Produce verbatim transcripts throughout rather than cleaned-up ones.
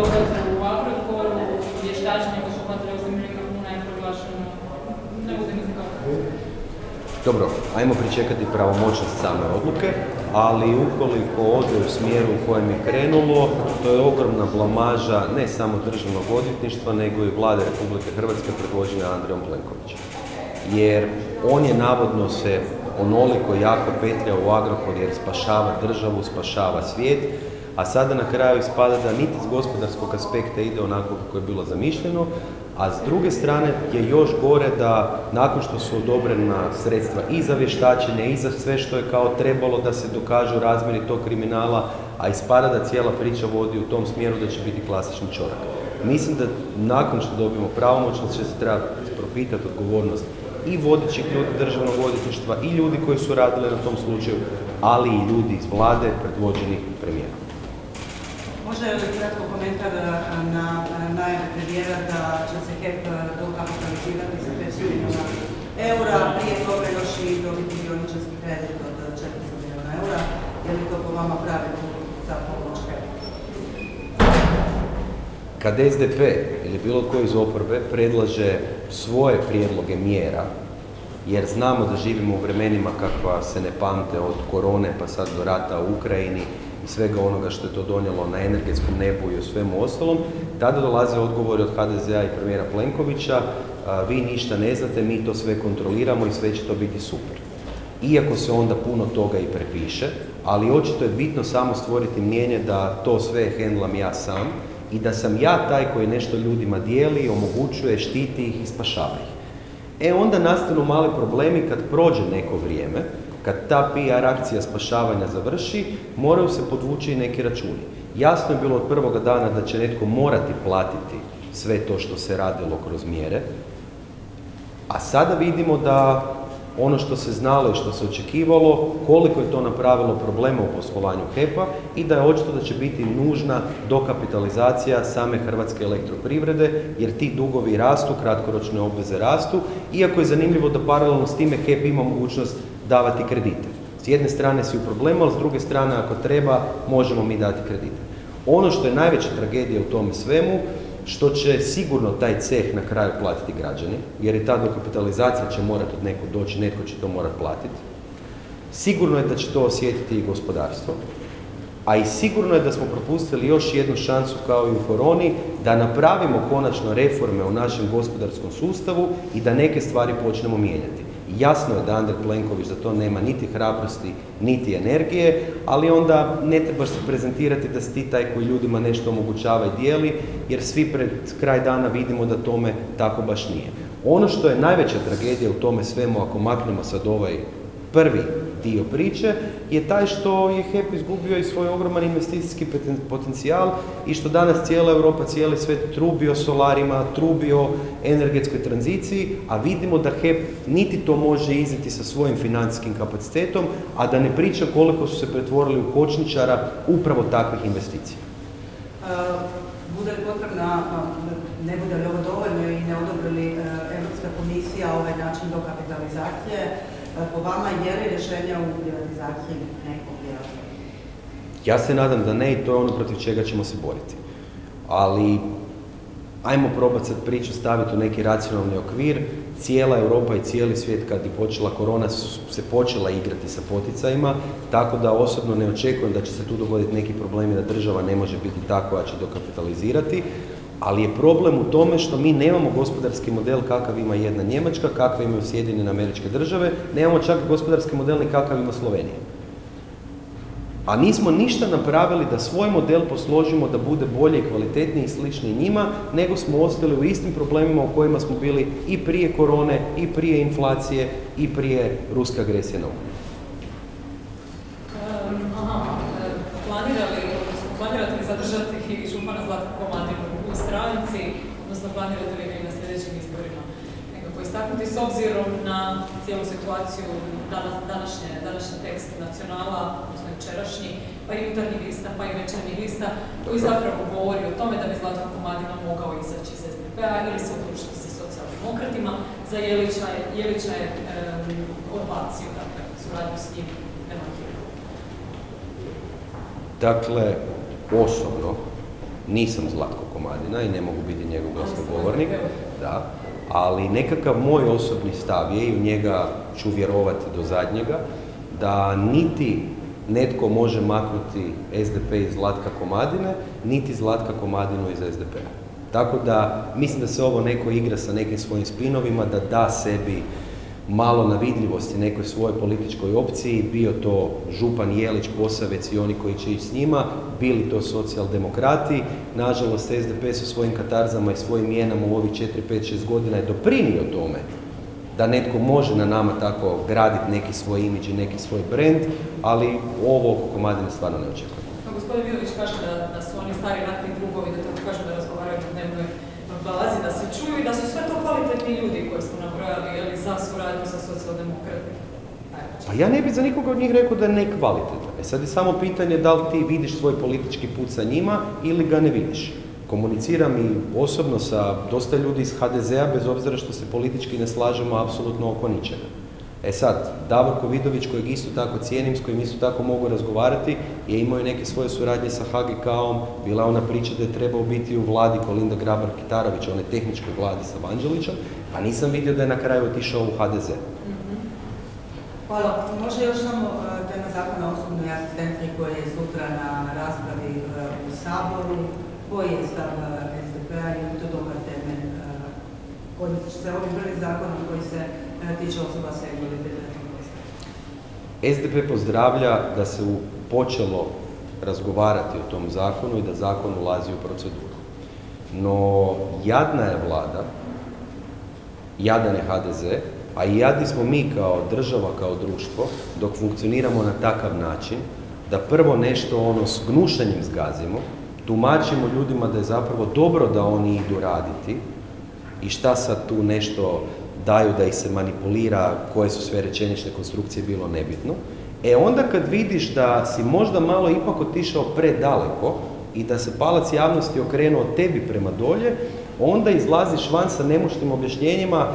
događa u Agrokoru, vještačenje oko sto dvadeset osam milijuna kuna je proglašeno. Ne uzim se kao. Dobro, ajmo pričekati pravomoćnost same odluke, ali ukoliko ode u smjeru u kojem je krenulo, to je ogromna blamaža ne samo državnog odvjetništva, nego i vlade Republike Hrvatske predvođene Andrejom Plenkovićem. Jer on je navodno se onoliko jako petlja u Agrokor jer spašava državu, spašava svijet, a sada na kraju ispada da niti s gospodarskog aspekta ide onako kako je bilo zamišljeno, a s druge strane je još gore da nakon što su odobrena sredstva i za vještačenje i za sve što je kao trebalo da se dokažu razmjeri tog kriminala, a ispada da cijela priča vodi u tom smjeru da će biti klasični čorak. Mislim da nakon što dobijemo pravomoćnost će se trebati propitati odgovornost i vodećih ljudi državnog odvjetništva i ljudi koji su radili na tom slučaju, ali i ljudi iz vlade predvođenih premijera. Možda je li kratko komentar na najave premijera da će se H E P dokapitalizirati za pet milijuna eura, prije toga još i dobiti dioničarski kredit od četiri milijuna eura. Je li to po vama pravilno za pomoć H E P-u? Kad S D P ili bilo koji iz oporbe predlaže svoje prijedloge mjera, jer znamo da živimo u vremenima kakva se ne pamte od korone pa sad do rata u Ukrajini i svega onoga što je to donijelo na energetskom nebu i o svemu ostalom, tada dolaze odgovori od H D Z-a i premijera Plenkovića, vi ništa ne znate, mi to sve kontroliramo i sve će to biti super. Iako se onda puno toga i prepiše, ali očito je bitno samo stvoriti mnjenje da to sve hendlam ja sam, i da sam ja taj koji nešto ljudima dijeli, omogućuje, štiti ih i spašava ih. E onda nastanu mali problemi kad prođe neko vrijeme, kad ta P R akcija spašavanja završi, moraju se podvući i neki računi. Jasno je bilo od prvoga dana da će netko morati platiti sve to što se radilo kroz mjere, a sada vidimo da ono što se znalo i što se očekivalo, koliko je to napravilo problema u poslovanju H E P-a i da je očito da će biti nužna dokapitalizacija same Hrvatske elektroprivrede, jer ti dugovi rastu, kratkoročne obveze rastu, iako je zanimljivo da paralelno s time H E P ima mogućnost davati kredite. S jedne strane si u problemu, ali s druge strane ako treba možemo mi dati kredite. Ono što je najveća tragedija u tome svemu, što će sigurno taj ceh na kraju platiti građani, jer i ta dokapitalizacija će morati od nekog doći, netko će to morati platiti. Sigurno je da će to osjetiti i gospodarstvo, a i sigurno je da smo propustili još jednu šansu kao i u koroni da napravimo konačno reforme u našem gospodarskom sustavu i da neke stvari počnemo mijenjati. Jasno je da Andrej Plenković za to nema niti hrabrosti, niti energije, ali onda ne trebaš se prezentirati da si ti taj koji ljudima nešto omogućava i dijeli, jer svi pred kraj dana vidimo da tome tako baš nije. Ono što je najveća tragedija u tome svemu, ako maknemo sad ovaj prvi dio priče, je taj što je H E P izgubio i svoj ogroman investicijski potencijal i što danas cijela Europa, cijeli svet trubi o solarima, trubi o energetskoj tranziciji, a vidimo da H E P niti to može iznijeti sa svojim financijskim kapacitetom, a da ne priča koliko su se pretvorili u kočničara upravo takvih investicija. Bude li potrebna, ne bude li ovo dovoljno i ne odobrili Europska komisija ovaj način dokapitalizacije, po vama je li rješenja u privatizaciji nekog djela? Ja se nadam da ne i to je ono protiv čega ćemo se boriti. Ali ajmo probati sad priču staviti u neki racionalni okvir. Cijela Europa i cijeli svijet kad je počela korona se počela igrati sa poticajima, tako da osobno ne očekujem da će se tu dogoditi neki problemi da država ne može biti ta koja će dokapitalizirati. Ali je problem u tome što mi nemamo gospodarski model kakav ima jedna Njemačka, kakav imaju Sjedinjene Američke Države, nemamo čak gospodarski model ni kakav ima Slovenija. A nismo ništa napravili da svoj model posložimo da bude bolje i kvalitetniji i sličniji njima, nego smo ostali u istim problemima u kojima smo bili i prije korone, i prije inflacije, i prije ruske agresije na Ukrajinu. Planirate li zadržati i župana Zlatka Komadinu u stranci, odnosno planirate li ga i na sljedećim izborima nekako istaknuti s obzirom na cijelu situaciju današnji tekst nacionala, odnosno jučerašnji, pa i jutarnjih lista, pa i večernjih lista, koji zapravo govori o tome da bi Zlatka Komadina mogao izaći iz S D P-a ili se odlučiti sa socijaldemokratima za Jelića je odbaciju, dakle, suradnju s njim demantirao. Dakle, osobno Nisam Zlatko Komadina i ne mogu biti njegov glasnogovornik, da, ali nekakav moj osobni stav je, i u njega ću vjerovati do zadnjega, da niti netko može maknuti S D P iz Zlatka Komadine, niti Zlatka Komadinu iz S D P-a. Tako da mislim da se ovo neko igra sa nekim svojim spinovima, da da sebi malo na vidljivosti nekoj svojoj političkoj opciji, bio to župan Jelić, Posavec i oni koji će ići s njima, bili to socijaldemokrati. Nažalost, S D P sa svojim katarzama i svojim mjenama u ovih četiri, pet, šest godina je doprinio tome da netko može na nama tako graditi neki svoj imidž i neki svoj brend, ali ovo oko Komadine stvarno ne očekujem. Gospodin Vidović kaže da su oni stari ratni drugovi, da tako kažu, da razgovaraju o dnevnoj bazi, da se čuju i da su sve to kvalitetni ljudi koji smo nabrojali za suradnju sa socijaldemokratima. Pa ja ne bih za nikoga od njih rekao da je nekvalitetan. Sad je samo pitanje da li ti vidiš svoj politički put sa njima ili ga ne vidiš. Komuniciram i osobno sa dosta ljudi iz H D Z-a, bez obzira što se politički ne slažemo apsolutno oko ničega. E sad, Davor Vidović, kojeg isto tako cijenim, s kojim isto tako mogu razgovarati, je imao neke svoje suradnje sa H G K-om, bila ona priča da je trebao biti u vladi Kolinda Grabar-K, one tehničkoj vladi sa Vanđelićom, pa nisam vidio da je na kraju otišao u H D Z. Hvala. Može još samo tema zakona osobnoj asistentnji koja je sutra na raspravi u Saboru. Koji je stav S D P-a i to dobar temelj odnosi se ovim prvim zakonom koji se tiče osoba sa invaliditetom? S D P pozdravlja da se počelo razgovarati o tom zakonu i da zakon ulazi u proceduru. No, jadna je vlada, jadan je H D Z, a i jadni smo mi kao država, kao društvo, dok funkcioniramo na takav način da prvo nešto ono s gnušanjem zgazimo, tumačimo ljudima da je zapravo dobro da oni idu raditi i šta sad tu nešto daju da ih se manipulira, koje su sve rečenične konstrukcije, bilo nebitno. E onda kad vidiš da si možda malo ipak otišao predaleko i da se palac javnosti okrenuo tebi prema dolje, onda izlaziš van sa nemuštim objašnjenjima,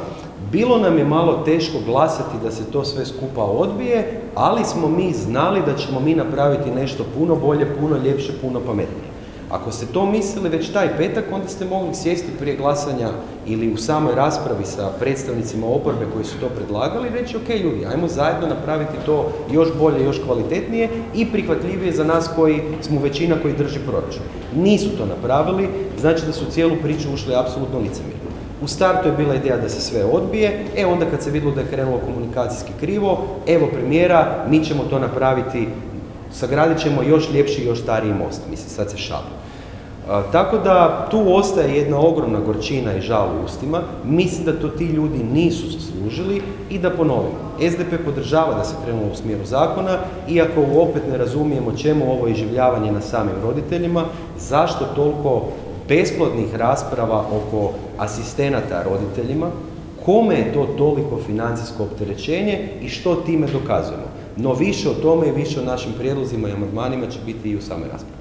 bilo nam je malo teško glasati da se to sve skupa odbije, ali smo mi znali da ćemo mi napraviti nešto puno bolje, puno ljepše, puno pametnije. Ako ste to mislili već taj petak, onda ste mogli sjesti prije glasanja ili u samoj raspravi sa predstavnicima oporbe koji su to predlagali i reći, ok ljudi, ajmo zajedno napraviti to još bolje, još kvalitetnije i prihvatljivije za nas koji smo većina koji drži proračun. Nisu to napravili, znači da su u cijelu priču ušli apsolutno licemirno. U startu je bila ideja da se sve odbije, e onda kad se vidjelo da je krenulo komunikacijski krivo, evo premijera, mi ćemo to napraviti, sagradit ćemo još ljepši i još stariji most, mislim, sad se šalim. Tako da tu ostaje jedna ogromna gorčina i žal u ustima, mislim da to ti ljudi nisu zaslužili i da ponovim, S D P podržava da se krenulo u smjeru zakona, iako opet ne razumijemo čemu ovo iživljavanje na samim roditeljima, zašto toliko besplodnih rasprava oko asistenata roditeljima, kome je to toliko financijsko opterećenje i što time dokazujemo. No više o tome i više o našim prijedlozima i amandmanima će biti i u samoj raspravi.